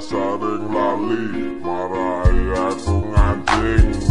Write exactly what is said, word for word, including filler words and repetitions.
saring lali, marai akong anjing.